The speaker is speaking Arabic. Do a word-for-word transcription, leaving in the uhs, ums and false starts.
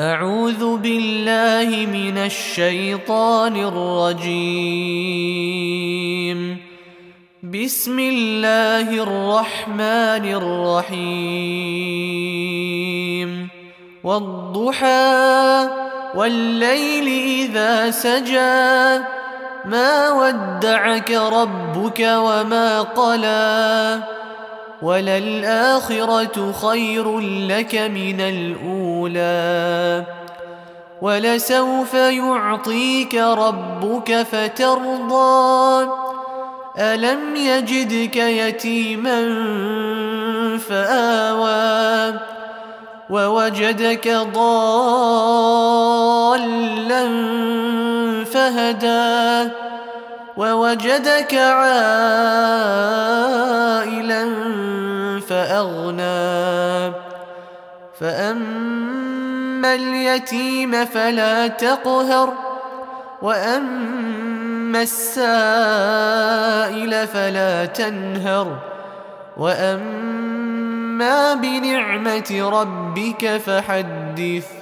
أعوذ بالله من الشيطان الرجيم. بسم الله الرحمن الرحيم. والضحى والليل إذا سجى ما ودعك ربك وما قلى وللآخرة خير لك من الأولى ولسوف يعطيك ربك فترضى ألم يجدك يتيما فآوى ووجدك ضالا فهدى ووجدك عائلا فأغنى فأما اليتيم فلا تقهر وأما السائل فلا تنهر وأما بنعمة ربك فحدث.